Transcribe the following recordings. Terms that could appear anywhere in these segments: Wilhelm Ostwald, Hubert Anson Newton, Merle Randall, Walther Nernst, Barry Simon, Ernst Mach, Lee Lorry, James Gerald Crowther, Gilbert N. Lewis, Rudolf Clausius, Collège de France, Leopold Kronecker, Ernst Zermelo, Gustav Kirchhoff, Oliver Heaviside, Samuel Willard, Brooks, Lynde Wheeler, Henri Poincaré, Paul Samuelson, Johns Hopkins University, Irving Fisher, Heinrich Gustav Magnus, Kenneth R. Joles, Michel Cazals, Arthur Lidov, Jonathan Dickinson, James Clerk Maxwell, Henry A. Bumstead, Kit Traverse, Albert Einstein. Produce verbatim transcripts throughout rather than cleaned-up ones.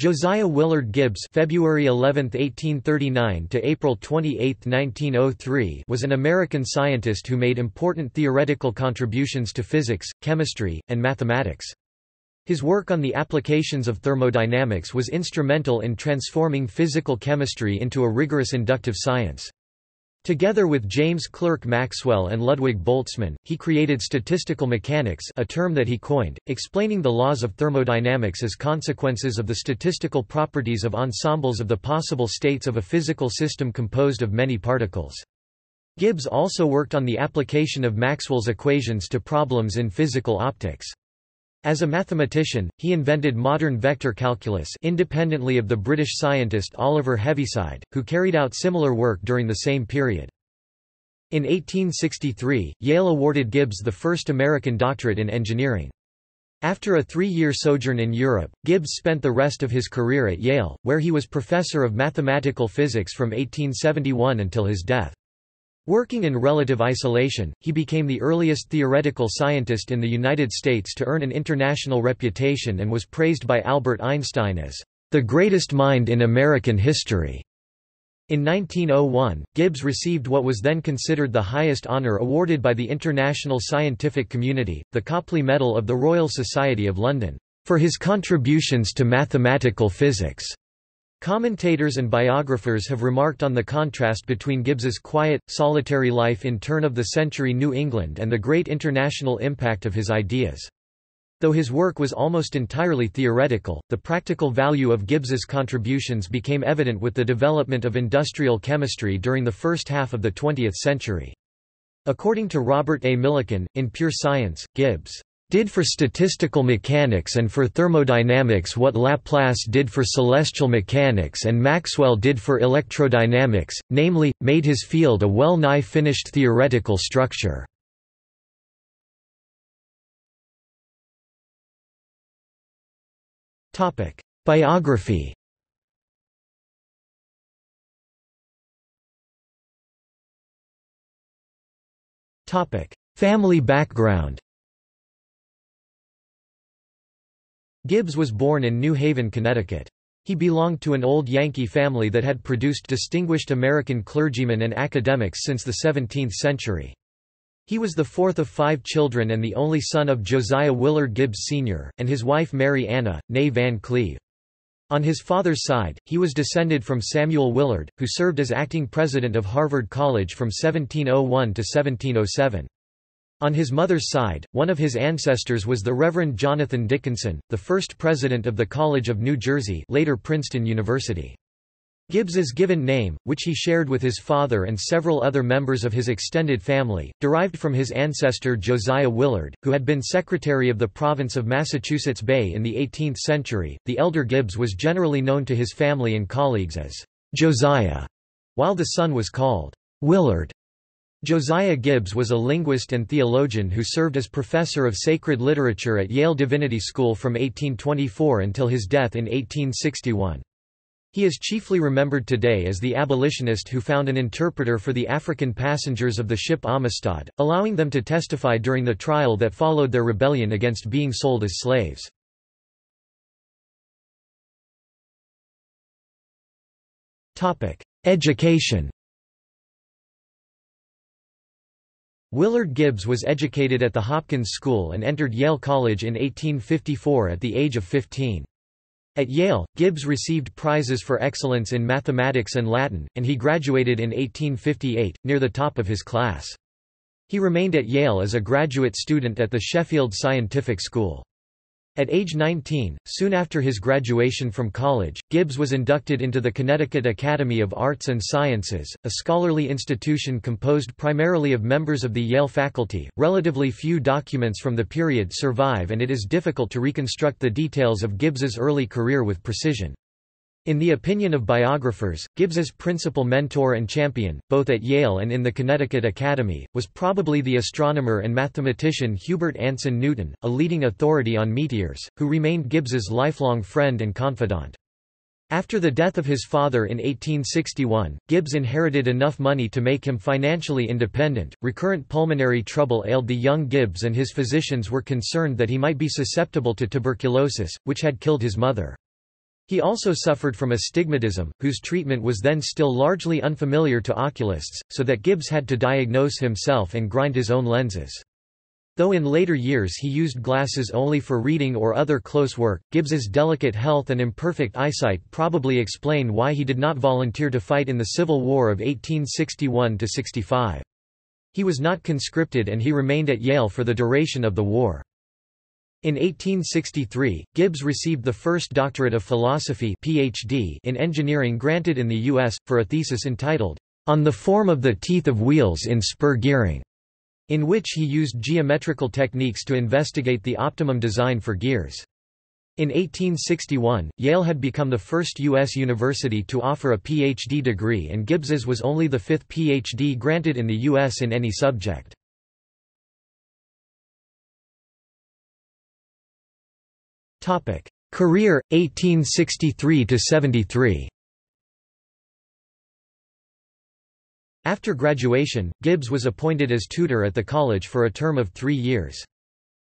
Josiah Willard Gibbs February eleventh, eighteen thirty-nine to April twenty-eighth, nineteen oh three was an American scientist who made important theoretical contributions to physics, chemistry, and mathematics. His work on the applications of thermodynamics was instrumental in transforming physical chemistry into a rigorous inductive science. Together with James Clerk Maxwell and Ludwig Boltzmann, he created statistical mechanics, a term that he coined, explaining the laws of thermodynamics as consequences of the statistical properties of ensembles of the possible states of a physical system composed of many particles. Gibbs also worked on the application of Maxwell's equations to problems in physical optics. As a mathematician, he invented modern vector calculus independently of the British scientist Oliver Heaviside, who carried out similar work during the same period. In eighteen sixty-three, Yale awarded Gibbs the first American doctorate in engineering. After a three-year sojourn in Europe, Gibbs spent the rest of his career at Yale, where he was professor of mathematical physics from eighteen seventy-one until his death. Working in relative isolation, he became the earliest theoretical scientist in the United States to earn an international reputation and was praised by Albert Einstein as the greatest mind in American history. In nineteen oh one, Gibbs received what was then considered the highest honor awarded by the international scientific community, the Copley Medal of the Royal Society of London, for his contributions to mathematical physics. Commentators and biographers have remarked on the contrast between Gibbs's quiet, solitary life in turn-of-the-century New England and the great international impact of his ideas. Though his work was almost entirely theoretical, the practical value of Gibbs's contributions became evident with the development of industrial chemistry during the first half of the twentieth century. According to Robert A. Millikan, in Pure Science, Gibbs did for statistical mechanics and for thermodynamics what Laplace did for celestial mechanics and Maxwell did for electrodynamics, namely, made his field a well-nigh finished theoretical structure. Biography Family background Gibbs was born in New Haven, Connecticut. He belonged to an old Yankee family that had produced distinguished American clergymen and academics since the seventeenth century. He was the fourth of five children and the only son of Josiah Willard Gibbs Senior, and his wife Mary Anna, née Van Cleve. On his father's side, he was descended from Samuel Willard, who served as acting president of Harvard College from seventeen oh one to seventeen oh seven. On his mother's side, one of his ancestors was the Reverend Jonathan Dickinson, the first president of the College of New Jersey, later Princeton University. Gibbs's given name, which he shared with his father and several other members of his extended family, derived from his ancestor Josiah Willard, who had been secretary of the province of Massachusetts Bay in the eighteenth century. The elder Gibbs was generally known to his family and colleagues as Josiah, while the son was called Willard. Josiah Gibbs was a linguist and theologian who served as professor of sacred literature at Yale Divinity School from eighteen twenty-four until his death in eighteen sixty-one. He is chiefly remembered today as the abolitionist who found an interpreter for the African passengers of the ship Amistad, allowing them to testify during the trial that followed their rebellion against being sold as slaves. Education Willard Gibbs was educated at the Hopkins School and entered Yale College in eighteen fifty-four at the age of fifteen. At Yale, Gibbs received prizes for excellence in mathematics and Latin, and he graduated in eighteen fifty-eight, near the top of his class. He remained at Yale as a graduate student at the Sheffield Scientific School. At age nineteen, soon after his graduation from college, Gibbs was inducted into the Connecticut Academy of Arts and Sciences, a scholarly institution composed primarily of members of the Yale faculty. Relatively few documents from the period survive, and it is difficult to reconstruct the details of Gibbs's early career with precision. In the opinion of biographers, Gibbs's principal mentor and champion, both at Yale and in the Connecticut Academy, was probably the astronomer and mathematician Hubert Anson Newton, a leading authority on meteors, who remained Gibbs's lifelong friend and confidant. After the death of his father in eighteen sixty-one, Gibbs inherited enough money to make him financially independent. Recurrent pulmonary trouble ailed the young Gibbs, and his physicians were concerned that he might be susceptible to tuberculosis, which had killed his mother. He also suffered from astigmatism, whose treatment was then still largely unfamiliar to oculists, so that Gibbs had to diagnose himself and grind his own lenses. Though in later years he used glasses only for reading or other close work, Gibbs's delicate health and imperfect eyesight probably explain why he did not volunteer to fight in the Civil War of eighteen sixty-one to sixty-five. He was not conscripted and he remained at Yale for the duration of the war. In eighteen sixty-three, Gibbs received the first doctorate of philosophy P H D in engineering granted in the U S, for a thesis entitled, On the Form of the Teeth of Wheels in Spur Gearing, in which he used geometrical techniques to investigate the optimum design for gears. In eighteen sixty-one, Yale had become the first U S university to offer a P H D degree, and Gibbs's was only the fifth P H D granted in the U S in any subject. Topic: Career eighteen sixty-three to seventy-three. After graduation, Gibbs was appointed as tutor at the college for a term of three years.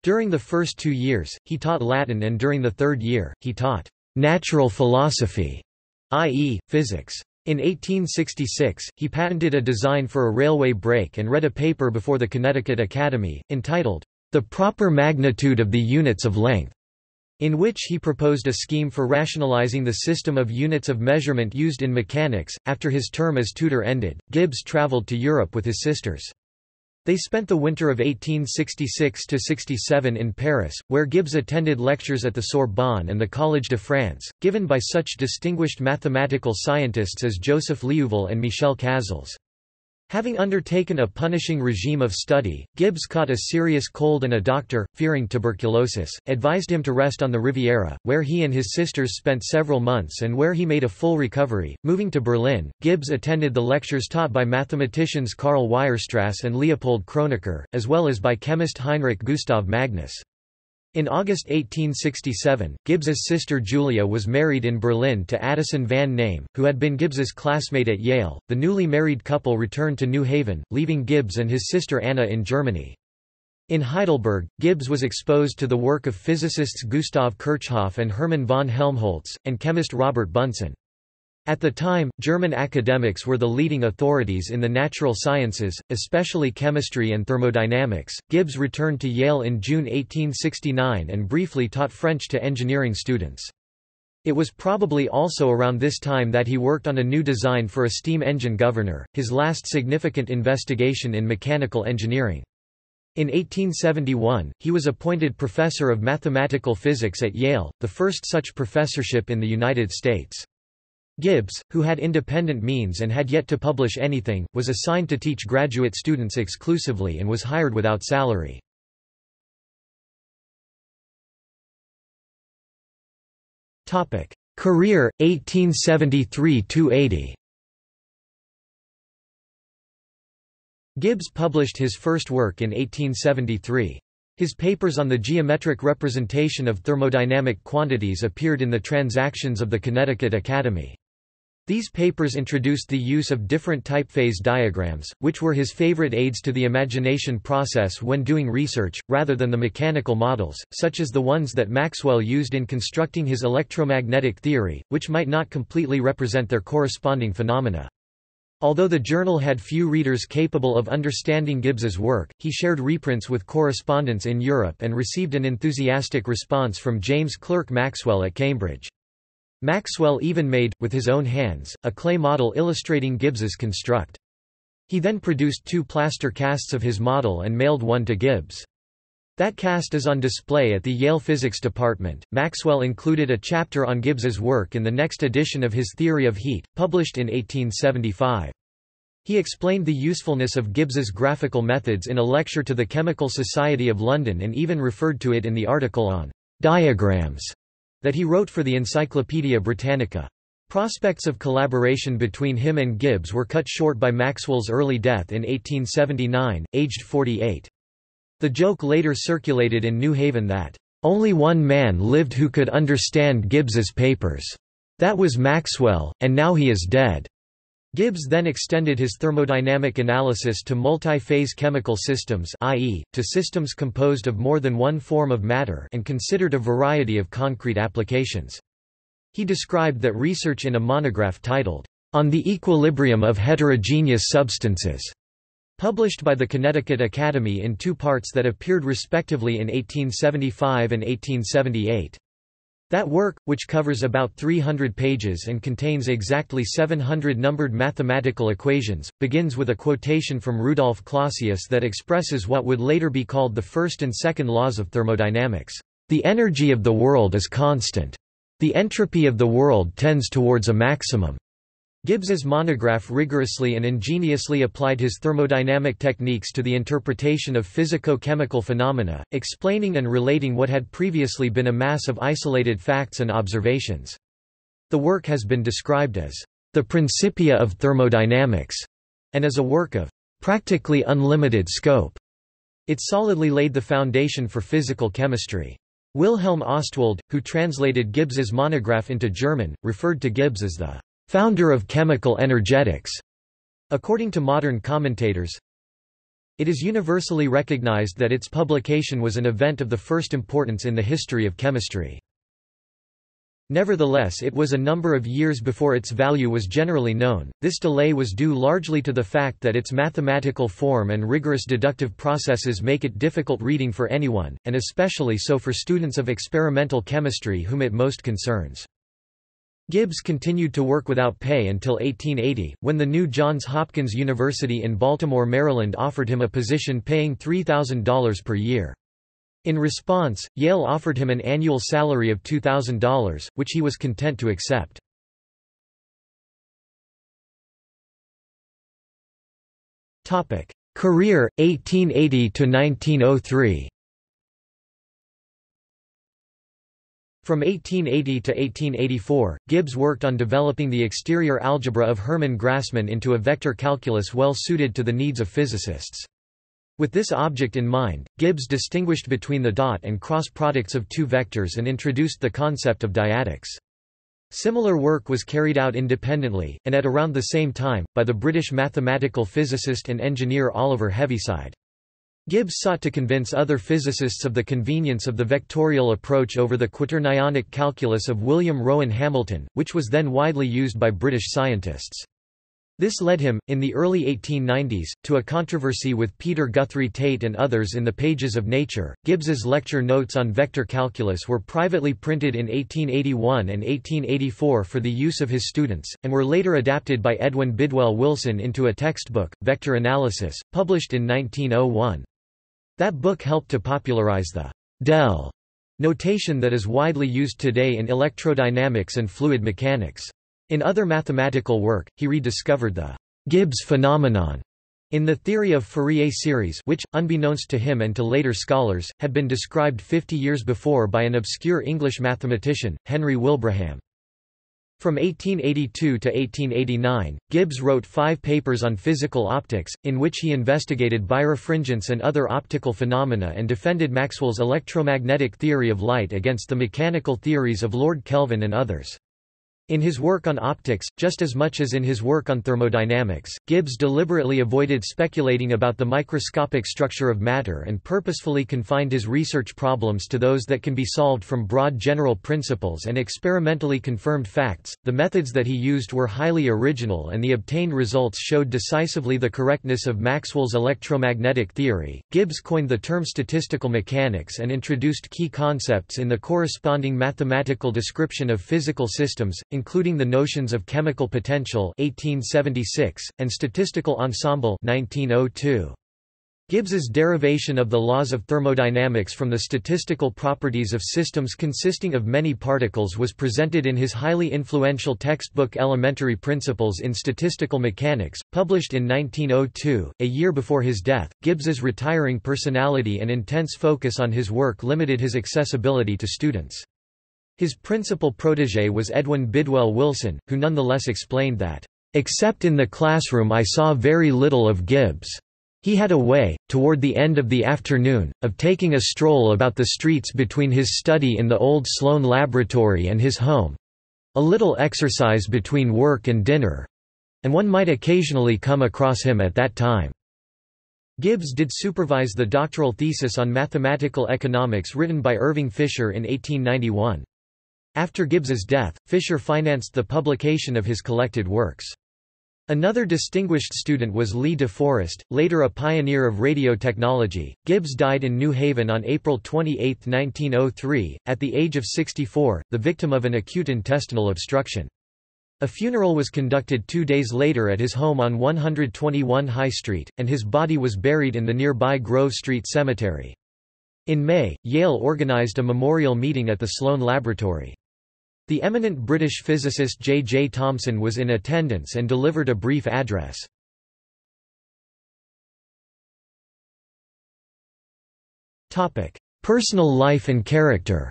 During the first two years, he taught Latin, and during the third year, he taught natural philosophy, that is, physics. In eighteen sixty-six, he patented a design for a railway brake and read a paper before the Connecticut Academy, entitled The Proper Magnitude of the Units of Length, in which he proposed a scheme for rationalizing the system of units of measurement used in mechanics. After his term as tutor ended, Gibbs traveled to Europe with his sisters. They spent the winter of eighteen sixty-six to sixty-seven in Paris, where Gibbs attended lectures at the Sorbonne and the Collège de France, given by such distinguished mathematical scientists as Joseph Liouville and Michel Cazals. Having undertaken a punishing regime of study, Gibbs caught a serious cold, and a doctor, fearing tuberculosis, advised him to rest on the Riviera, where he and his sisters spent several months and where he made a full recovery. Moving to Berlin, Gibbs attended the lectures taught by mathematicians Karl Weierstrass and Leopold Kronecker, as well as by chemist Heinrich Gustav Magnus. In August eighteen sixty-seven, Gibbs's sister Julia was married in Berlin to Addison van Name, who had been Gibbs's classmate at Yale. The newly married couple returned to New Haven, leaving Gibbs and his sister Anna in Germany. In Heidelberg, Gibbs was exposed to the work of physicists Gustav Kirchhoff and Hermann von Helmholtz, and chemist Robert Bunsen. At the time, German academics were the leading authorities in the natural sciences, especially chemistry and thermodynamics. Gibbs returned to Yale in June eighteen sixty-nine and briefly taught French to engineering students. It was probably also around this time that he worked on a new design for a steam engine governor, his last significant investigation in mechanical engineering. In eighteen seventy-one, he was appointed professor of mathematical physics at Yale, the first such professorship in the United States. Gibbs, who had independent means and had yet to publish anything, was assigned to teach graduate students exclusively and was hired without salary. Topic: Career eighteen seventy-three to eighty. Gibbs published his first work in eighteen seventy-three. His papers on the geometric representation of thermodynamic quantities appeared in the Transactions of the Connecticut Academy. These papers introduced the use of different typeface diagrams, which were his favorite aids to the imagination process when doing research, rather than the mechanical models, such as the ones that Maxwell used in constructing his electromagnetic theory, which might not completely represent their corresponding phenomena. Although the journal had few readers capable of understanding Gibbs's work, he shared reprints with correspondents in Europe and received an enthusiastic response from James Clerk Maxwell at Cambridge. Maxwell even made, with his own hands, a clay model illustrating Gibbs's construct. He then produced two plaster casts of his model and mailed one to Gibbs. That cast is on display at the Yale Physics Department. Maxwell included a chapter on Gibbs's work in the next edition of his Theory of Heat, published in eighteen seventy-five. He explained the usefulness of Gibbs's graphical methods in a lecture to the Chemical Society of London, and even referred to it in the article on diagrams that he wrote for the Encyclopaedia Britannica. Prospects of collaboration between him and Gibbs were cut short by Maxwell's early death in eighteen seventy-nine, aged forty-eight. The joke later circulated in New Haven that, "Only one man lived who could understand Gibbs's papers. That was Maxwell, and now he is dead." Gibbs then extended his thermodynamic analysis to multi-phase chemical systems, that is, to systems composed of more than one form of matter, and considered a variety of concrete applications. He described that research in a monograph titled, "On the Equilibrium of Heterogeneous Substances", published by the Connecticut Academy in two parts that appeared respectively in eighteen seventy-five and eighteen seventy-eight. That work, which covers about three hundred pages and contains exactly seven hundred numbered mathematical equations, begins with a quotation from Rudolf Clausius that expresses what would later be called the first and second laws of thermodynamics. The energy of the world is constant. The entropy of the world tends towards a maximum. Gibbs's monograph rigorously and ingeniously applied his thermodynamic techniques to the interpretation of physico-chemical phenomena, explaining and relating what had previously been a mass of isolated facts and observations. The work has been described as the Principia of Thermodynamics, and as a work of practically unlimited scope. It solidly laid the foundation for physical chemistry. Wilhelm Ostwald, who translated Gibbs's monograph into German, referred to Gibbs as the founder of chemical energetics. According to modern commentators, it is universally recognized that its publication was an event of the first importance in the history of chemistry. Nevertheless, it was a number of years before its value was generally known. This delay was due largely to the fact that its mathematical form and rigorous deductive processes make it difficult reading for anyone, and especially so for students of experimental chemistry whom it most concerns. Gibbs continued to work without pay until eighteen eighty, when the new Johns Hopkins University in Baltimore, Maryland offered him a position paying three thousand dollars per year. In response, Yale offered him an annual salary of two thousand dollars, which he was content to accept. Career, eighteen eighty to nineteen oh three. From eighteen eighty to eighteen eighty-four, Gibbs worked on developing the exterior algebra of Hermann Grassmann into a vector calculus well suited to the needs of physicists. With this object in mind, Gibbs distinguished between the dot and cross products of two vectors and introduced the concept of dyadics. Similar work was carried out independently, and at around the same time, by the British mathematical physicist and engineer Oliver Heaviside. Gibbs sought to convince other physicists of the convenience of the vectorial approach over the quaternionic calculus of William Rowan Hamilton, which was then widely used by British scientists. This led him, in the early eighteen nineties, to a controversy with Peter Guthrie Tait and others in the pages of Nature. Gibbs's lecture notes on vector calculus were privately printed in eighteen eighty-one and eighteen eighty-four for the use of his students, and were later adapted by Edwin Bidwell Wilson into a textbook, Vector Analysis, published in nineteen oh one. That book helped to popularize the del notation that is widely used today in electrodynamics and fluid mechanics. In other mathematical work, he rediscovered the Gibbs phenomenon in the theory of Fourier series, which, unbeknownst to him and to later scholars, had been described fifty years before by an obscure English mathematician, Henry Wilbraham. From eighteen eighty-two to eighteen eighty-nine, Gibbs wrote five papers on physical optics, in which he investigated birefringence and other optical phenomena and defended Maxwell's electromagnetic theory of light against the mechanical theories of Lord Kelvin and others. In his work on optics, just as much as in his work on thermodynamics, Gibbs deliberately avoided speculating about the microscopic structure of matter and purposefully confined his research problems to those that can be solved from broad general principles and experimentally confirmed facts. The methods that he used were highly original, and the obtained results showed decisively the correctness of Maxwell's electromagnetic theory. Gibbs coined the term statistical mechanics and introduced key concepts in the corresponding mathematical description of physical systems, including the notions of chemical potential eighteen seventy-six, and statistical ensemble nineteen oh two. Gibbs's derivation of the laws of thermodynamics from the statistical properties of systems consisting of many particles was presented in his highly influential textbook Elementary Principles in Statistical Mechanics, published in nineteen oh two. A year before his death, Gibbs's retiring personality and intense focus on his work limited his accessibility to students. His principal protégé was Edwin Bidwell Wilson, who nonetheless explained that, "Except in the classroom I saw very little of Gibbs. He had a way, toward the end of the afternoon, of taking a stroll about the streets between his study in the old Sloan Laboratory and his home—a little exercise between work and dinner—and one might occasionally come across him at that time." Gibbs did supervise the doctoral thesis on mathematical economics written by Irving Fisher in eighteen ninety-one. After Gibbs's death, Fisher financed the publication of his collected works. Another distinguished student was Lee DeForest, later a pioneer of radio technology. Gibbs died in New Haven on April twenty-eighth, nineteen oh three, at the age of sixty-four, the victim of an acute intestinal obstruction. A funeral was conducted two days later at his home on one twenty-one High Street, and his body was buried in the nearby Grove Street Cemetery. In May, Yale organized a memorial meeting at the Sloan Laboratory. The eminent British physicist J J Thomson was in attendance and delivered a brief address. Topic: Personal life and character.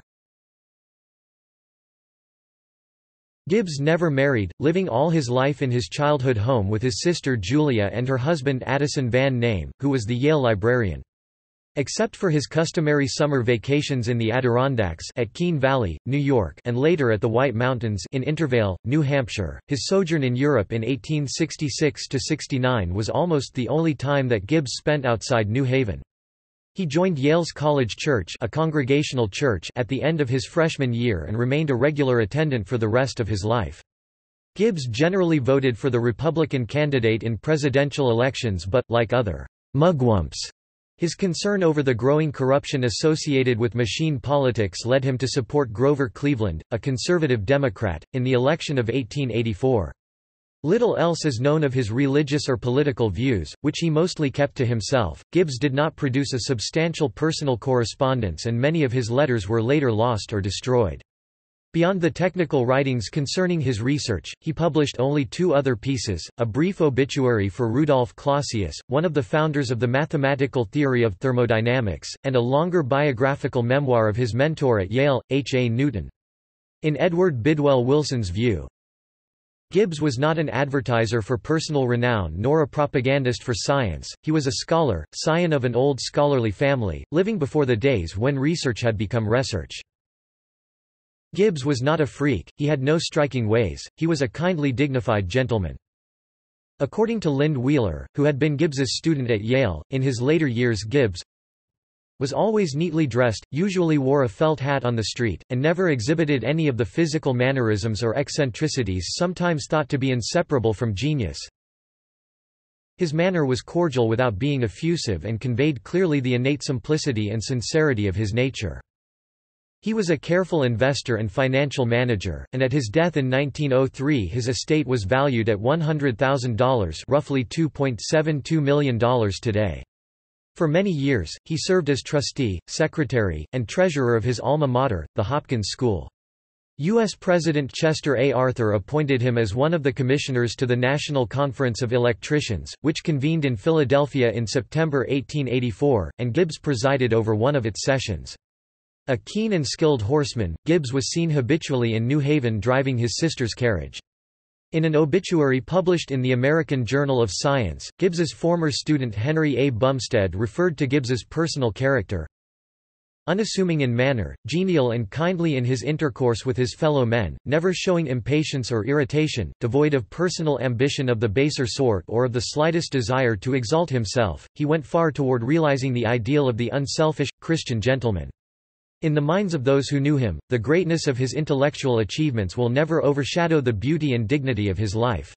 Gibbs never married, living all his life in his childhood home with his sister Julia and her husband Addison van Name, who was the Yale librarian. Except for his customary summer vacations in the Adirondacks at Keene Valley, New York, and later at the White Mountains in Intervale, New Hampshire, his sojourn in Europe in eighteen sixty-six to sixty-nine was almost the only time that Gibbs spent outside New Haven. He joined Yale's College Church, a congregational church, at the end of his freshman year and remained a regular attendant for the rest of his life. Gibbs generally voted for the Republican candidate in presidential elections but, like other mugwumps, his concern over the growing corruption associated with machine politics led him to support Grover Cleveland, a conservative Democrat, in the election of eighteen eighty-four. Little else is known of his religious or political views, which he mostly kept to himself. Gibbs did not produce a substantial personal correspondence, and many of his letters were later lost or destroyed. Beyond the technical writings concerning his research, he published only two other pieces, a brief obituary for Rudolf Clausius, one of the founders of the mathematical theory of thermodynamics, and a longer biographical memoir of his mentor at Yale, H A Newton. In Edwin Bidwell Wilson's view, Gibbs was not an advertiser for personal renown nor a propagandist for science, he was a scholar, scion of an old scholarly family, living before the days when research had become research. Gibbs was not a freak, he had no striking ways, he was a kindly, dignified gentleman. According to Lynde Wheeler, who had been Gibbs's student at Yale, in his later years Gibbs was always neatly dressed, usually wore a felt hat on the street, and never exhibited any of the physical mannerisms or eccentricities sometimes thought to be inseparable from genius. His manner was cordial without being effusive and conveyed clearly the innate simplicity and sincerity of his nature. He was a careful investor and financial manager, and at his death in nineteen oh three his estate was valued at one hundred thousand dollars, roughly two point seven two million dollars today. For many years, he served as trustee, secretary, and treasurer of his alma mater, the Hopkins School. U S President Chester A. Arthur appointed him as one of the commissioners to the National Conference of Electricians, which convened in Philadelphia in September eighteen eighty-four, and Gibbs presided over one of its sessions. A keen and skilled horseman, Gibbs was seen habitually in New Haven driving his sister's carriage. In an obituary published in the American Journal of Science, Gibbs's former student Henry A. Bumstead referred to Gibbs's personal character. Unassuming in manner, genial and kindly in his intercourse with his fellow men, never showing impatience or irritation, devoid of personal ambition of the baser sort or of the slightest desire to exalt himself, he went far toward realizing the ideal of the unselfish, Christian gentleman. In the minds of those who knew him, the greatness of his intellectual achievements will never overshadow the beauty and dignity of his life.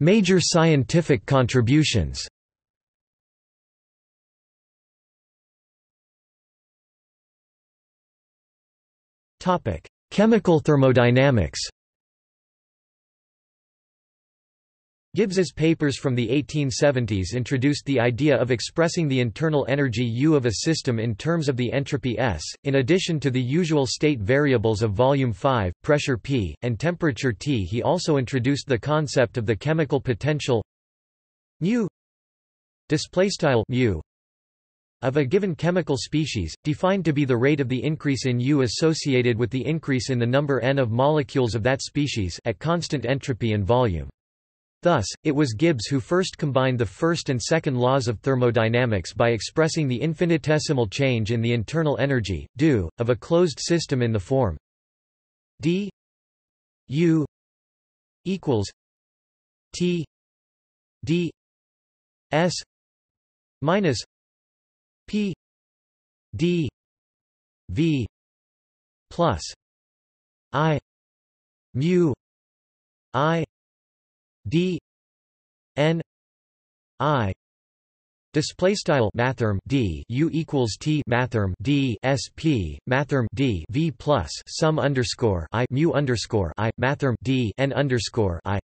Major scientific contributions. Chemical thermodynamics. Gibbs's papers from the eighteen seventies introduced the idea of expressing the internal energy U of a system in terms of the entropy S, in addition to the usual state variables of volume five, pressure P, and temperature T. He also introduced the concept of the chemical potential mu of a given chemical species, defined to be the rate of the increase in U associated with the increase in the number n of molecules of that species at constant entropy and volume. Thus, it was Gibbs who first combined the first and second laws of thermodynamics by expressing the infinitesimal change in the internal energy, dU, of a closed system in the form d U equals T d S minus P D V plus I mu I D N I display style mathrm d u equals t mathrm d sp mathrm d v plus sum underscore I mu underscore I mathrm d n underscore I,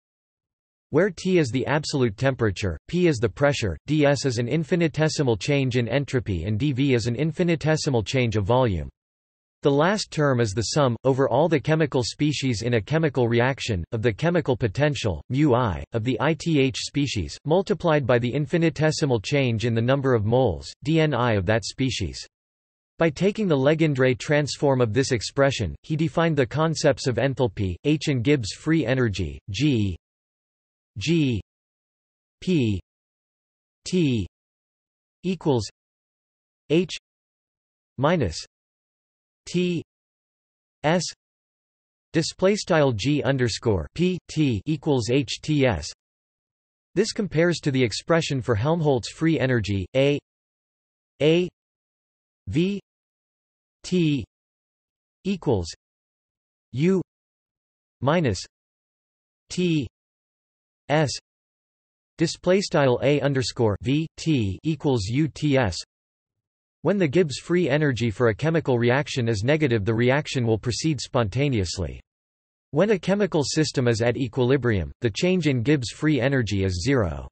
where T is the absolute temperature, P is the pressure, ds is an infinitesimal change in entropy, and dv is an infinitesimal change of volume. The last term is the sum, over all the chemical species in a chemical reaction, of the chemical potential, μi, of the ith species, multiplied by the infinitesimal change in the number of moles, dni of that species. By taking the Legendre transform of this expression, he defined the concepts of enthalpy, H, and Gibbs free energy, G, G, P, T equals H minus T S display style G underscore P T equals H T S. This compares to the expression for Helmholtz free energy A A V T equals U minus T S display style A underscore V T equals U T S. When the Gibbs free energy for a chemical reaction is negative, the reaction will proceed spontaneously. When a chemical system is at equilibrium, the change in Gibbs free energy is zero.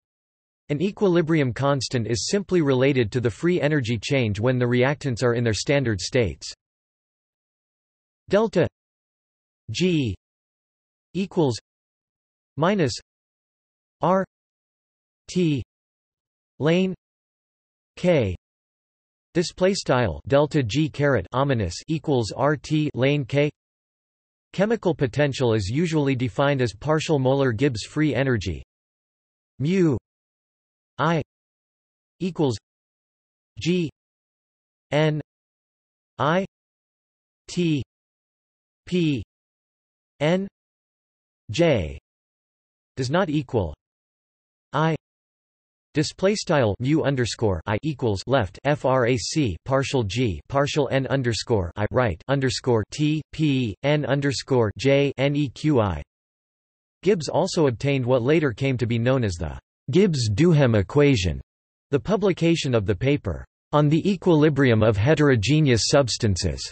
An equilibrium constant is simply related to the free energy change when the reactants are in their standard states. Delta G equals minus R T lane K. Display style delta G caret ominous equals R T lane K. Chemical potential is usually defined as partial molar Gibbs free energy mu I equals G N I T P N J does not equal I. Display style mu underscore I equals left frac partial G partial N underscore I right underscore T P N underscore J neqi. Gibbs also obtained what later came to be known as the Gibbs-Duhem equation. The publication of the paper on the equilibrium of heterogeneous substances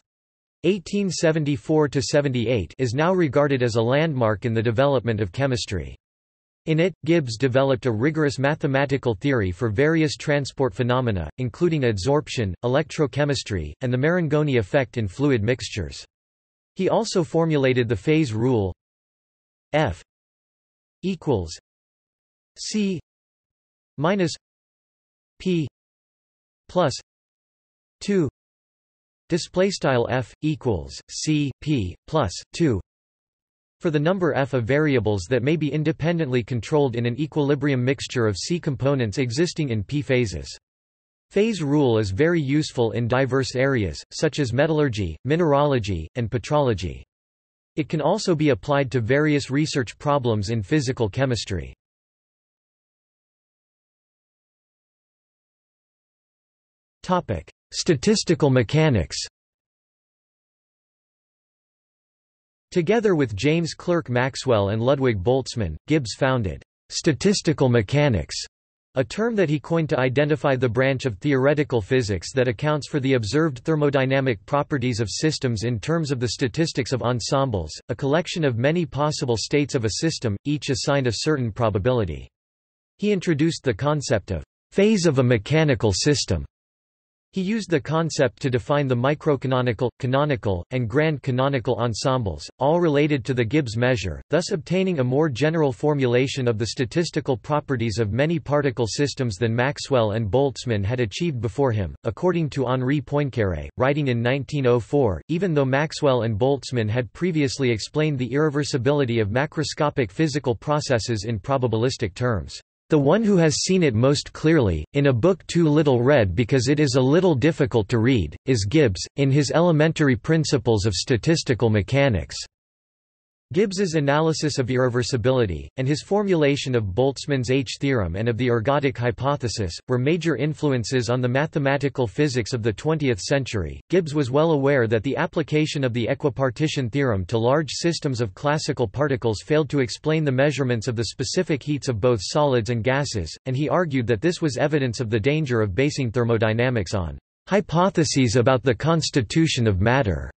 eighteen seventy-four to seventy-eight is now regarded as a landmark in the development of chemistry. In it, Gibbs developed a rigorous mathematical theory for various transport phenomena, including adsorption, electrochemistry, and the Marangoni effect in fluid mixtures. He also formulated the phase rule F equals C minus P plus two display style F equals C P plus two for the number f of variables that may be independently controlled in an equilibrium mixture of C components existing in P phases. Phase rule is very useful in diverse areas, such as metallurgy, mineralogy, and petrology. It can also be applied to various research problems in physical chemistry. Topic: Statistical mechanics. Together with James Clerk Maxwell and Ludwig Boltzmann, Gibbs founded statistical mechanics, a term that he coined to identify the branch of theoretical physics that accounts for the observed thermodynamic properties of systems in terms of the statistics of ensembles, a collection of many possible states of a system, each assigned a certain probability. He introduced the concept of phase of a mechanical system. He used the concept to define the microcanonical, canonical, and grand canonical ensembles, all related to the Gibbs measure, thus obtaining a more general formulation of the statistical properties of many particle systems than Maxwell and Boltzmann had achieved before him. According to Henri Poincaré, writing in nineteen oh four, even though Maxwell and Boltzmann had previously explained the irreversibility of macroscopic physical processes in probabilistic terms, the one who has seen it most clearly, in a book too little read because it is a little difficult to read, is Gibbs, in his Elementary Principles of Statistical Mechanics. Gibbs's analysis of irreversibility, and his formulation of Boltzmann's H theorem and of the ergodic hypothesis, were major influences on the mathematical physics of the twentieth century. Gibbs was well aware that the application of the equipartition theorem to large systems of classical particles failed to explain the measurements of the specific heats of both solids and gases, and he argued that this was evidence of the danger of basing thermodynamics on hypotheses about the constitution of matter.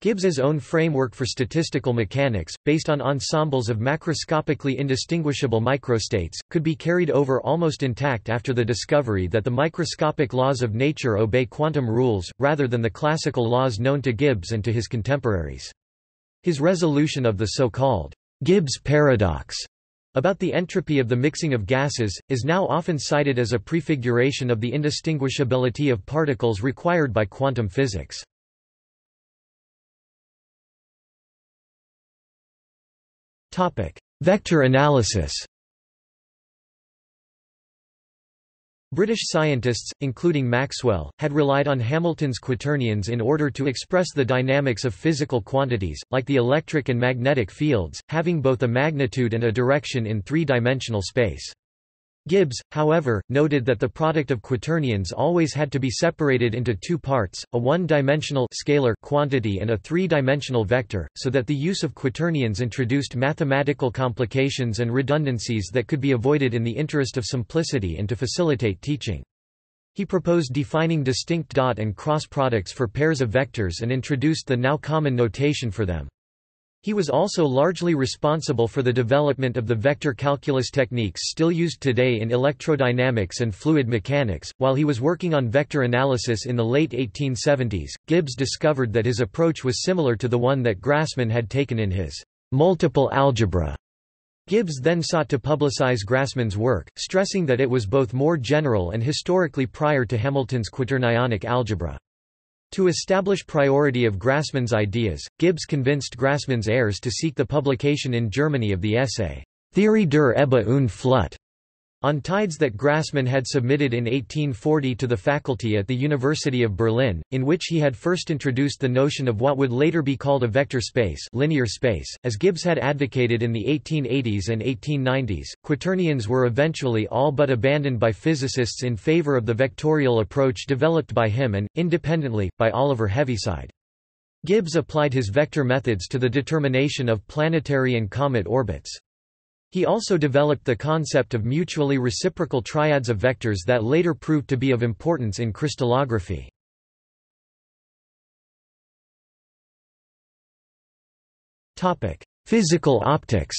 Gibbs's own framework for statistical mechanics, based on ensembles of macroscopically indistinguishable microstates, could be carried over almost intact after the discovery that the microscopic laws of nature obey quantum rules, rather than the classical laws known to Gibbs and to his contemporaries. His resolution of the so-called Gibbs paradox about the entropy of the mixing of gases is now often cited as a prefiguration of the indistinguishability of particles required by quantum physics. Vector analysis. British scientists, including Maxwell, had relied on Hamilton's quaternions in order to express the dynamics of physical quantities, like the electric and magnetic fields, having both a magnitude and a direction in three-dimensional space. Gibbs, however, noted that the product of quaternions always had to be separated into two parts, a one-dimensional scalar quantity and a three-dimensional vector, so that the use of quaternions introduced mathematical complications and redundancies that could be avoided in the interest of simplicity and to facilitate teaching. He proposed defining distinct dot and cross products for pairs of vectors and introduced the now common notation for them. He was also largely responsible for the development of the vector calculus techniques still used today in electrodynamics and fluid mechanics. While he was working on vector analysis in the late eighteen seventies, Gibbs discovered that his approach was similar to the one that Grassmann had taken in his multiple algebra. Gibbs then sought to publicize Grassmann's work, stressing that it was both more general and historically prior to Hamilton's quaternionic algebra. To establish priority of Grassmann's ideas, Gibbs convinced Grassmann's heirs to seek the publication in Germany of the essay, Theorie der Ebbe und Flut, on tides that Grassmann had submitted in eighteen forty to the faculty at the University of Berlin, in which he had first introduced the notion of what would later be called a vector space, linear space. As Gibbs had advocated in the eighteen eighties and eighteen nineties, quaternions were eventually all but abandoned by physicists in favor of the vectorial approach developed by him and, independently, by Oliver Heaviside. Gibbs applied his vector methods to the determination of planetary and comet orbits. He also developed the concept of mutually reciprocal triads of vectors that later proved to be of importance in crystallography. Physical optics.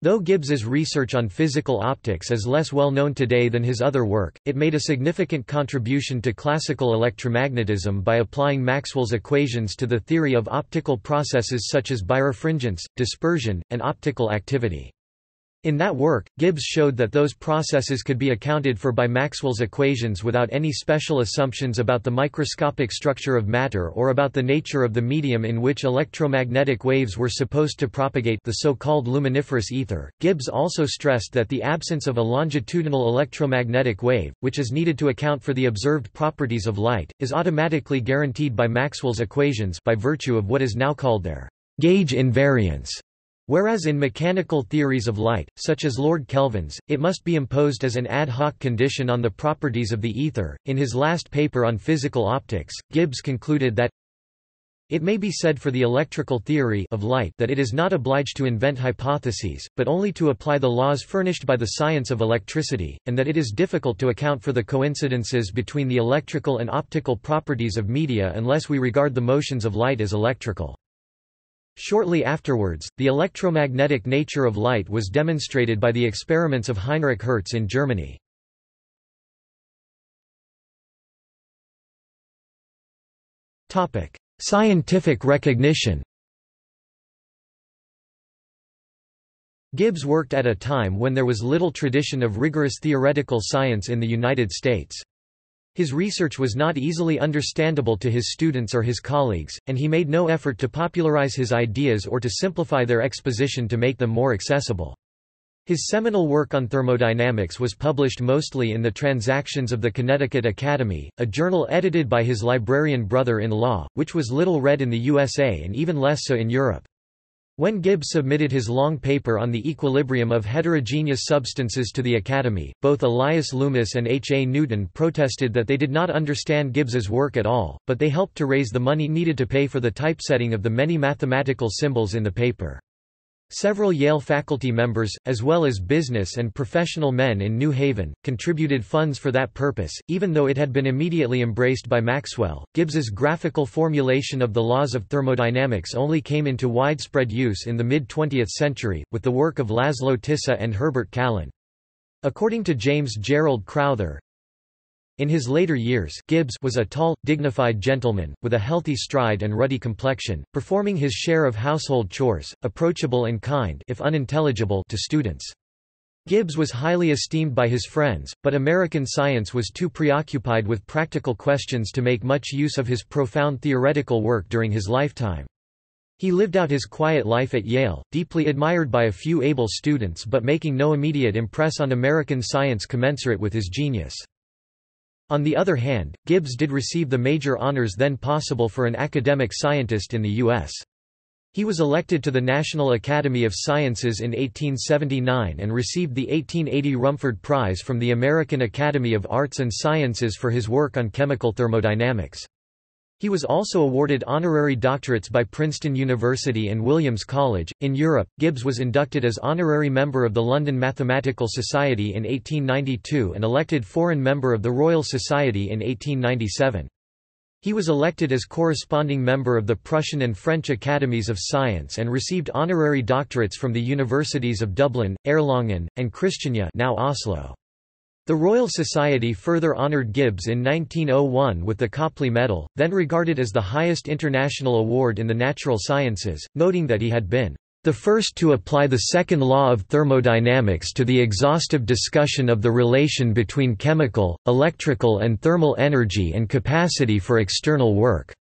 Though Gibbs's research on physical optics is less well known today than his other work, it made a significant contribution to classical electromagnetism by applying Maxwell's equations to the theory of optical processes such as birefringence, dispersion, and optical activity. In that work, Gibbs showed that those processes could be accounted for by Maxwell's equations without any special assumptions about the microscopic structure of matter or about the nature of the medium in which electromagnetic waves were supposed to propagate, the so-called luminiferous ether. Gibbs also stressed that the absence of a longitudinal electromagnetic wave, which is needed to account for the observed properties of light, is automatically guaranteed by Maxwell's equations by virtue of what is now called their gauge invariance. Whereas in mechanical theories of light, such as Lord Kelvin's, it must be imposed as an ad hoc condition on the properties of the ether. In his last paper on physical optics, Gibbs concluded that it may be said for the electrical theory of light that it is not obliged to invent hypotheses, but only to apply the laws furnished by the science of electricity, and that it is difficult to account for the coincidences between the electrical and optical properties of media unless we regard the motions of light as electrical. Shortly afterwards, the electromagnetic nature of light was demonstrated by the experiments of Heinrich Hertz in Germany. Topic: Scientific recognition. Gibbs worked at a time when there was little tradition of rigorous theoretical science in the United States. His research was not easily understandable to his students or his colleagues, and he made no effort to popularize his ideas or to simplify their exposition to make them more accessible. His seminal work on thermodynamics was published mostly in the Transactions of the Connecticut Academy, a journal edited by his librarian brother-in-law, which was little read in the U S A and even less so in Europe. When Gibbs submitted his long paper on the equilibrium of heterogeneous substances to the Academy, both Elias Loomis and H A Newton protested that they did not understand Gibbs's work at all, but they helped to raise the money needed to pay for the typesetting of the many mathematical symbols in the paper. Several Yale faculty members, as well as business and professional men in New Haven, contributed funds for that purpose, even though it had been immediately embraced by Maxwell. Gibbs's graphical formulation of the laws of thermodynamics only came into widespread use in the mid-twentieth century, with the work of Laszlo Tissa and Herbert Kallen. According to James Gerald Crowther, in his later years, Gibbs was a tall, dignified gentleman, with a healthy stride and ruddy complexion, performing his share of household chores, approachable and kind if unintelligible to students. Gibbs was highly esteemed by his friends, but American science was too preoccupied with practical questions to make much use of his profound theoretical work during his lifetime. He lived out his quiet life at Yale, deeply admired by a few able students but making no immediate impress on American science commensurate with his genius. On the other hand, Gibbs did receive the major honors then possible for an academic scientist in the U S He was elected to the National Academy of Sciences in eighteen seventy-nine and received the eighteen eighty Rumford Prize from the American Academy of Arts and Sciences for his work on chemical thermodynamics. He was also awarded honorary doctorates by Princeton University and Williams College. In Europe, Gibbs was inducted as honorary member of the London Mathematical Society in eighteen ninety-two and elected foreign member of the Royal Society in eighteen ninety-seven. He was elected as corresponding member of the Prussian and French Academies of Science and received honorary doctorates from the universities of Dublin, Erlangen, and Christiania, now Oslo. The Royal Society further honored Gibbs in nineteen oh one with the Copley Medal, then regarded as the highest international award in the natural sciences, noting that he had been the first to apply the second law of thermodynamics to the exhaustive discussion of the relation between chemical, electrical and thermal energy and capacity for external work.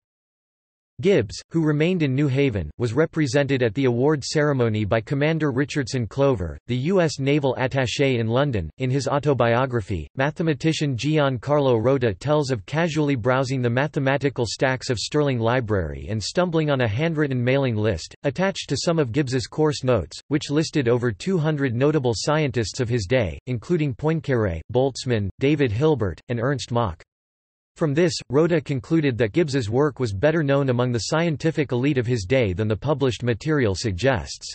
Gibbs, who remained in New Haven, was represented at the award ceremony by Commander Richardson Clover, the U S naval attaché in London. In his autobiography, mathematician Giancarlo Rota tells of casually browsing the mathematical stacks of Sterling Library and stumbling on a handwritten mailing list, attached to some of Gibbs's course notes, which listed over two hundred notable scientists of his day, including Poincaré, Boltzmann, David Hilbert, and Ernst Mach. From this, Rota concluded that Gibbs's work was better known among the scientific elite of his day than the published material suggests.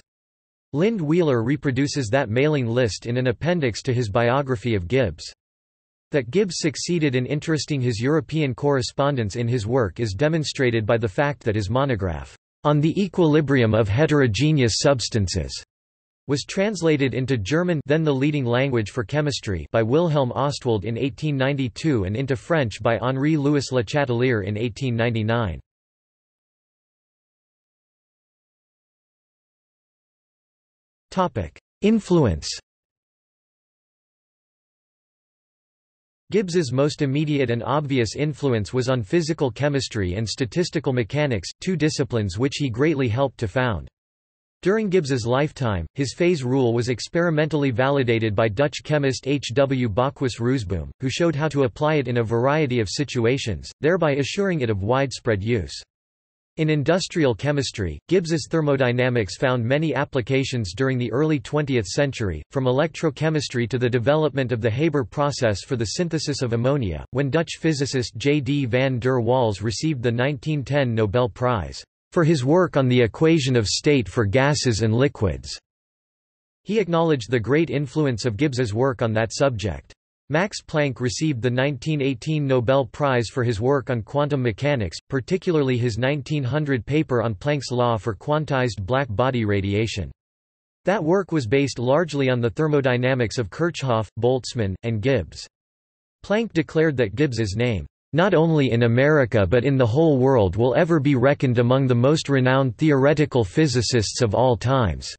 Lynde Wheeler reproduces that mailing list in an appendix to his biography of Gibbs. That Gibbs succeeded in interesting his European correspondents in his work is demonstrated by the fact that his monograph, On the Equilibrium of Heterogeneous Substances, was translated into German, then the leading language for chemistry, by Wilhelm Ostwald in eighteen ninety-two and into French by Henri-Louis Le Chatelier in eighteen ninety-nine. Influence. Gibbs's most immediate and obvious influence was on physical chemistry and statistical mechanics, two disciplines which he greatly helped to found. During Gibbs's lifetime, his phase rule was experimentally validated by Dutch chemist H. W. Bacchus Roosboom, who showed how to apply it in a variety of situations, thereby assuring it of widespread use. In industrial chemistry, Gibbs's thermodynamics found many applications during the early twentieth century, from electrochemistry to the development of the Haber process for the synthesis of ammonia, when Dutch physicist J. D. van der Waals received the nineteen ten Nobel Prize for his work on the equation of state for gases and liquids. He acknowledged the great influence of Gibbs's work on that subject. Max Planck received the nineteen eighteen Nobel Prize for his work on quantum mechanics, particularly his nineteen hundred paper on Planck's law for quantized black body radiation. That work was based largely on the thermodynamics of Kirchhoff, Boltzmann, and Gibbs. Planck declared that Gibbs's name, not only in America but in the whole world, will ever be reckoned among the most renowned theoretical physicists of all times.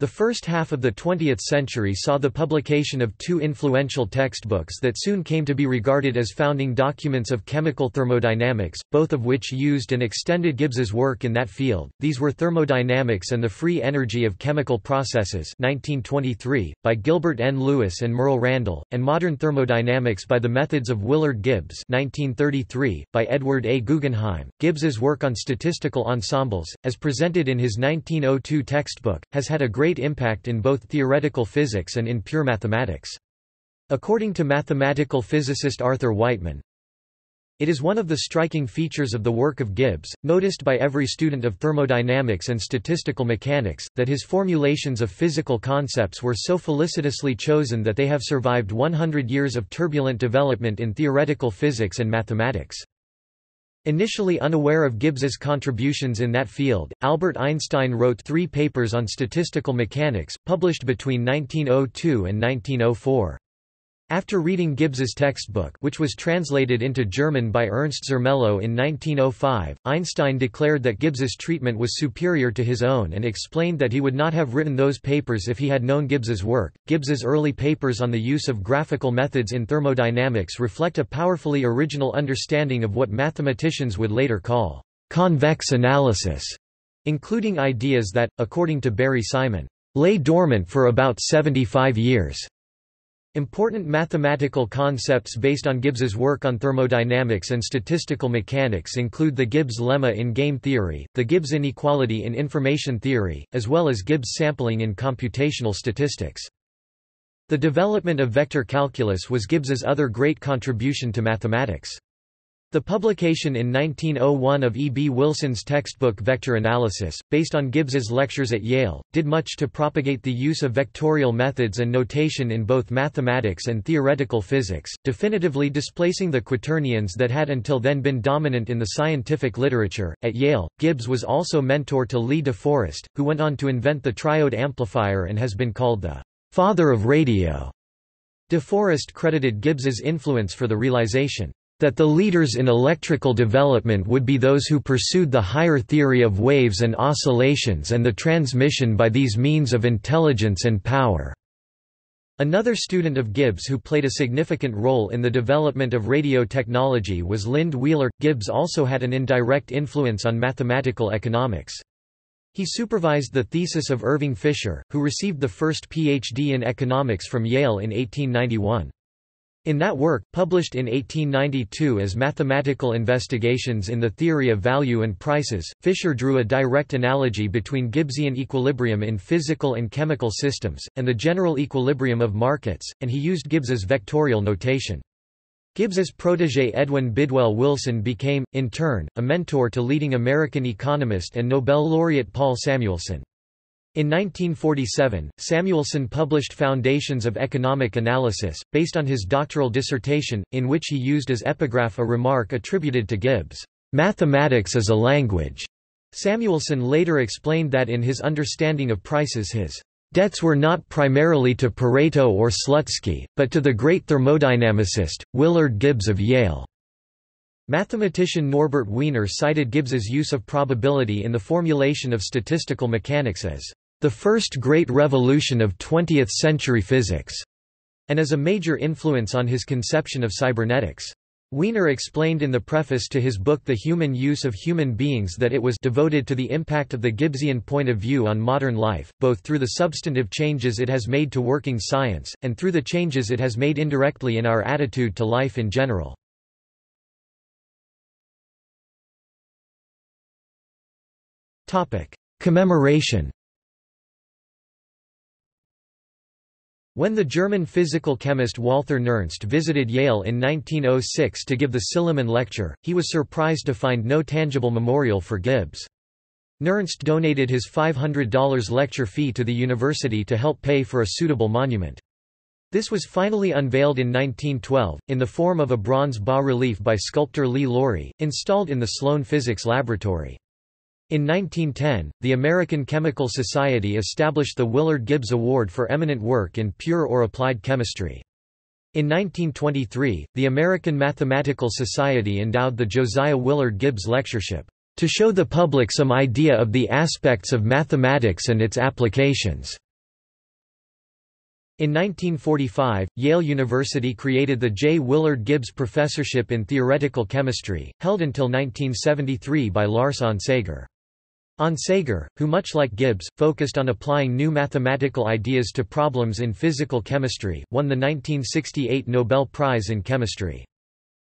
The first half of the twentieth century saw the publication of two influential textbooks that soon came to be regarded as founding documents of chemical thermodynamics, both of which used and extended Gibbs's work in that field. These were Thermodynamics and the Free Energy of Chemical Processes nineteen twenty-three, by Gilbert N. Lewis and Merle Randall, and Modern Thermodynamics by the Methods of Willard Gibbs nineteen thirty-three, by Edward A. Guggenheim. Gibbs's work on statistical ensembles, as presented in his nineteen oh two textbook, has had a great great impact in both theoretical physics and in pure mathematics. According to mathematical physicist Arthur Whiteman, "It is one of the striking features of the work of Gibbs, noticed by every student of thermodynamics and statistical mechanics, that his formulations of physical concepts were so felicitously chosen that they have survived one hundred years of turbulent development in theoretical physics and mathematics." Initially unaware of Gibbs's contributions in that field, Albert Einstein wrote three papers on statistical mechanics, published between nineteen oh two and nineteen oh four. After reading Gibbs's textbook, which was translated into German by Ernst Zermelo in nineteen oh five, Einstein declared that Gibbs's treatment was superior to his own and explained that he would not have written those papers if he had known Gibbs's work. Gibbs's early papers on the use of graphical methods in thermodynamics reflect a powerfully original understanding of what mathematicians would later call convex analysis, including ideas that, according to Barry Simon, lay dormant for about seventy-five years. Important mathematical concepts based on Gibbs's work on thermodynamics and statistical mechanics include the Gibbs lemma in game theory, the Gibbs inequality in information theory, as well as Gibbs sampling in computational statistics. The development of vector calculus was Gibbs's other great contribution to mathematics. The publication in nineteen oh one of E. B. Wilson's textbook Vector Analysis, based on Gibbs's lectures at Yale, did much to propagate the use of vectorial methods and notation in both mathematics and theoretical physics, definitively displacing the quaternions that had until then been dominant in the scientific literature. At Yale, Gibbs was also mentor to Lee DeForest, who went on to invent the triode amplifier and has been called the father of radio. DeForest credited Gibbs's influence for the realization that the leaders in electrical development would be those who pursued the higher theory of waves and oscillations and the transmission by these means of intelligence and power. Another student of Gibbs who played a significant role in the development of radio technology was Lynde Wheeler. Gibbs also had an indirect influence on mathematical economics. He supervised the thesis of Irving Fisher, who received the first P H D in economics from Yale in eighteen ninety-one. In that work, published in eighteen ninety-two as Mathematical Investigations in the Theory of Value and Prices, Fisher drew a direct analogy between Gibbsian equilibrium in physical and chemical systems, and the general equilibrium of markets, and he used Gibbs's vectorial notation. Gibbs's protégé Edwin Bidwell Wilson became, in turn, a mentor to leading American economist and Nobel laureate Paul Samuelson. In nineteen forty-seven, Samuelson published Foundations of Economic Analysis, based on his doctoral dissertation, in which he used as epigraph a remark attributed to Gibbs, "Mathematics is a language." Samuelson later explained that in his understanding of prices his debts were not primarily to Pareto or Slutsky, but to the great thermodynamicist, Willard Gibbs of Yale. Mathematician Norbert Wiener cited Gibbs's use of probability in the formulation of statistical mechanics as the first great revolution of twentieth century physics, and as a major influence on his conception of cybernetics. Wiener explained in the preface to his book The Human Use of Human Beings that it was devoted to the impact of the Gibbsian point of view on modern life, both through the substantive changes it has made to working science, and through the changes it has made indirectly in our attitude to life in general. Commemoration. When the German physical chemist Walther Nernst visited Yale in nineteen oh six to give the Silliman Lecture, he was surprised to find no tangible memorial for Gibbs. Nernst donated his five hundred dollar lecture fee to the university to help pay for a suitable monument. This was finally unveiled in nineteen twelve, in the form of a bronze bas-relief by sculptor Lee Lorry, installed in the Sloan Physics Laboratory. In nineteen ten, the American Chemical Society established the Willard Gibbs Award for eminent work in pure or applied chemistry. In nineteen twenty-three, the American Mathematical Society endowed the Josiah Willard Gibbs Lectureship, "to show the public some idea of the aspects of mathematics and its applications." In nineteen forty-five, Yale University created the J. Willard Gibbs Professorship in Theoretical Chemistry, held until nineteen seventy-three by Lars Onsager. Onsager, who much like Gibbs, focused on applying new mathematical ideas to problems in physical chemistry, won the nineteen sixty-eight Nobel Prize in Chemistry.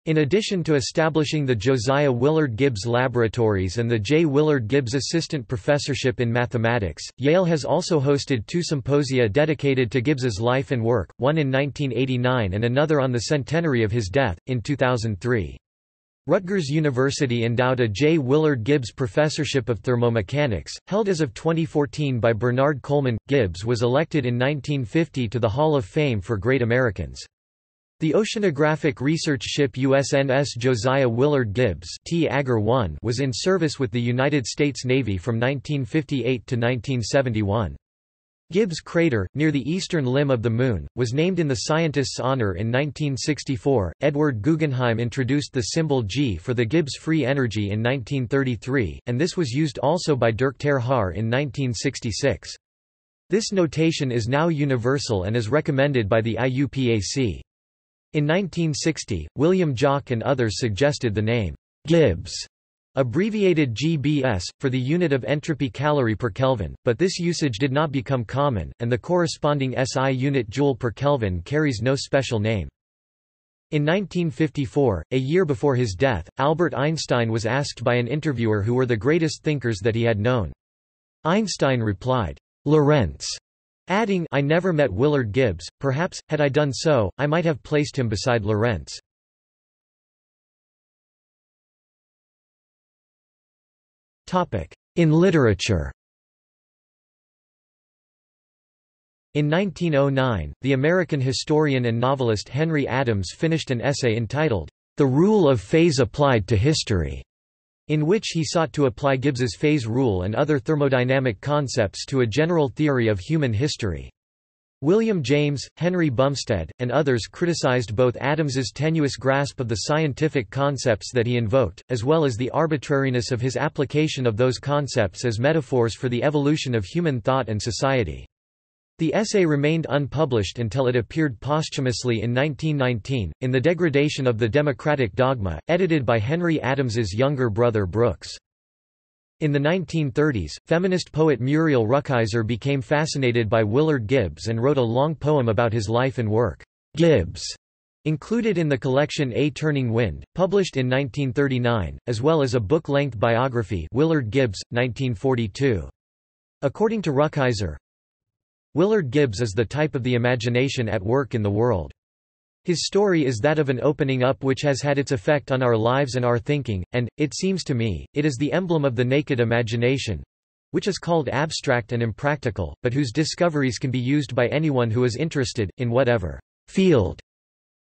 In addition to establishing the Josiah Willard Gibbs Laboratories and the J. Willard Gibbs Assistant Professorship in Mathematics, Yale has also hosted two symposia dedicated to Gibbs's life and work, one in nineteen eighty-nine and another on the centenary of his death, in two thousand three. Rutgers University endowed a J. Willard Gibbs Professorship of Thermomechanics, held as of twenty fourteen by Bernard Coleman. Gibbs was elected in nineteen fifty to the Hall of Fame for Great Americans. The oceanographic research ship U S N S Josiah Willard Gibbs T Ager one was in service with the United States Navy from nineteen fifty-eight to nineteen seventy-one. Gibbs Crater, near the eastern limb of the Moon, was named in the scientist's honor in nineteen sixty-four. Edward Guggenheim introduced the symbol G for the Gibbs free energy in nineteen thirty-three, and this was used also by Dirk ter Haar in nineteen sixty-six. This notation is now universal and is recommended by the I U P A C. In nineteen sixty, William Jock and others suggested the name Gibbs, abbreviated G B S, for the unit of entropy calorie per Kelvin, but this usage did not become common, and the corresponding S I unit joule per Kelvin carries no special name. In nineteen fifty-four, a year before his death, Albert Einstein was asked by an interviewer who were the greatest thinkers that he had known. Einstein replied, "Lorentz," adding, "I never met Willard Gibbs, perhaps, had I done so, I might have placed him beside Lorentz." In literature. In nineteen oh nine, the American historian and novelist Henry Adams finished an essay entitled, "The Rule of Phase Applied to History," in which he sought to apply Gibbs's phase rule and other thermodynamic concepts to a general theory of human history. William James, Henry Bumstead, and others criticized both Adams's tenuous grasp of the scientific concepts that he invoked, as well as the arbitrariness of his application of those concepts as metaphors for the evolution of human thought and society. The essay remained unpublished until it appeared posthumously in nineteen nineteen, in The Degradation of the Democratic Dogma, edited by Henry Adams's younger brother Brooks. In the nineteen thirties, feminist poet Muriel Rukeyser became fascinated by Willard Gibbs and wrote a long poem about his life and work, Gibbs, included in the collection A Turning Wind, published in nineteen thirty-nine, as well as a book-length biography Willard Gibbs, nineteen forty-two. According to Rukeyser, Willard Gibbs is the type of the imagination at work in the world. His story is that of an opening up which has had its effect on our lives and our thinking, and, it seems to me, it is the emblem of the naked imagination, which is called abstract and impractical, but whose discoveries can be used by anyone who is interested, in whatever field.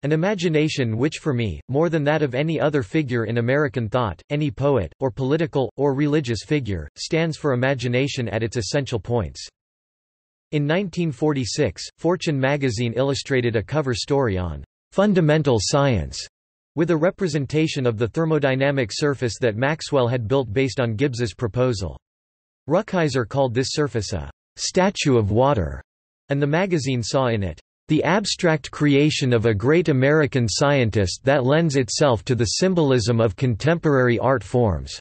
An imagination which for me, more than that of any other figure in American thought, any poet, or political, or religious figure, stands for imagination at its essential points. In nineteen forty-six, Fortune magazine illustrated a cover story on "Fundamental Science" with a representation of the thermodynamic surface that Maxwell had built based on Gibbs's proposal. Rukeyser called this surface a "statue of water," and the magazine saw in it "the abstract creation of a great American scientist that lends itself to the symbolism of contemporary art forms."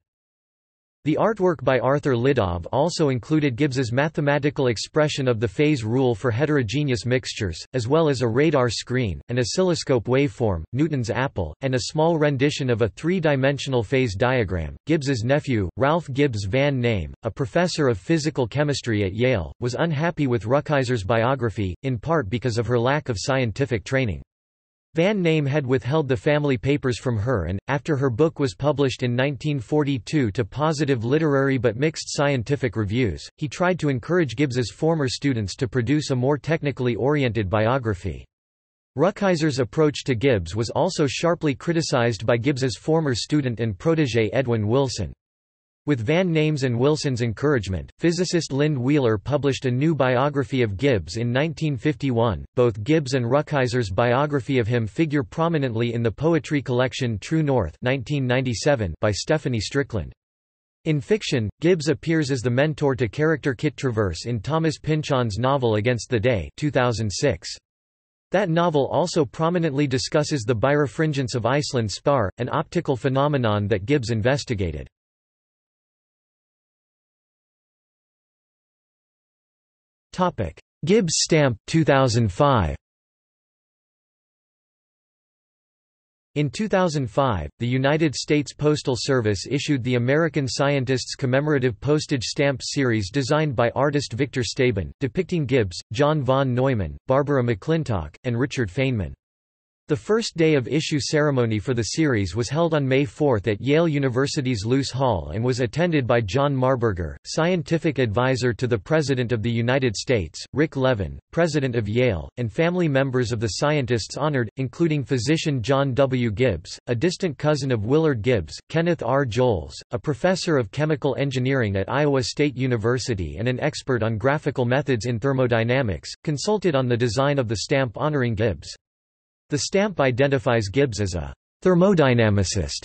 The artwork by Arthur Lidov also included Gibbs's mathematical expression of the phase rule for heterogeneous mixtures, as well as a radar screen, an oscilloscope waveform, Newton's apple, and a small rendition of a three-dimensional phase diagram. Gibbs's nephew, Rudolf Gibbs van Name, a professor of physical chemistry at Yale, was unhappy with Rukeyser's biography, in part because of her lack of scientific training. Van Name had withheld the family papers from her and, after her book was published in nineteen forty-two to positive literary but mixed scientific reviews, he tried to encourage Gibbs's former students to produce a more technically oriented biography. Rukeyser's approach to Gibbs was also sharply criticized by Gibbs's former student and protégé Edwin Wilson. With Van Name's and Wilson's encouragement, physicist Lynde Wheeler published a new biography of Gibbs in nineteen fifty-one. Both Gibbs and Rukeyser's biography of him figure prominently in the poetry collection True North (nineteen ninety-seven) by Stephanie Strickland. In fiction, Gibbs appears as the mentor to character Kit Traverse in Thomas Pynchon's novel Against the Day two thousand six. That novel also prominently discusses the birefringence of Iceland spar, an optical phenomenon that Gibbs investigated. Gibbs stamp two thousand five. In two thousand five, the United States Postal Service issued the American Scientists Commemorative Postage Stamp Series designed by artist Victor Staben, depicting Gibbs, John von Neumann, Barbara McClintock, and Richard Feynman. The first day of issue ceremony for the series was held on May fourth at Yale University's Luce Hall and was attended by John Marburger, scientific advisor to the President of the United States, Rick Levin, President of Yale, and family members of the scientists honored, including physician John W. Gibbs, a distant cousin of Willard Gibbs, Kenneth R. Joles, a professor of chemical engineering at Iowa State University and an expert on graphical methods in thermodynamics, consulted on the design of the stamp honoring Gibbs. The stamp identifies Gibbs as a thermodynamicist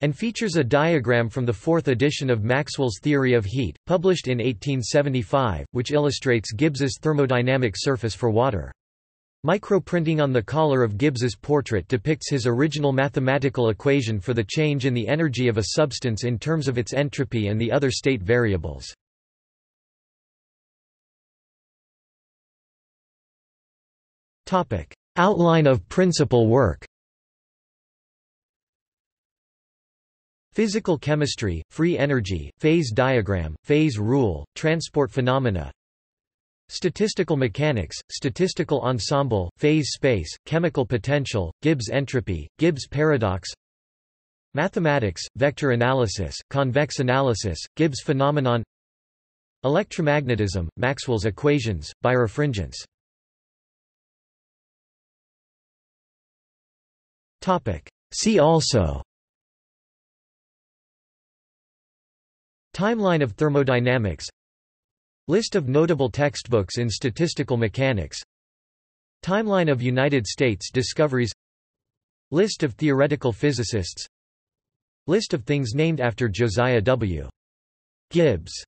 and features a diagram from the fourth edition of Maxwell's Theory of Heat, published in eighteen seventy-five, which illustrates Gibbs's thermodynamic surface for water. Microprinting on the collar of Gibbs's portrait depicts his original mathematical equation for the change in the energy of a substance in terms of its entropy and the other state variables. Outline of principal work. Physical chemistry, free energy, phase diagram, phase rule, transport phenomena. Statistical mechanics, statistical ensemble, phase space, chemical potential, Gibbs entropy, Gibbs paradox. Mathematics, vector analysis, convex analysis, Gibbs phenomenon. Electromagnetism, Maxwell's equations, birefringence. See also: Timeline of thermodynamics, List of notable textbooks in statistical mechanics, Timeline of United States discoveries, List of theoretical physicists, List of things named after Josiah W. Gibbs.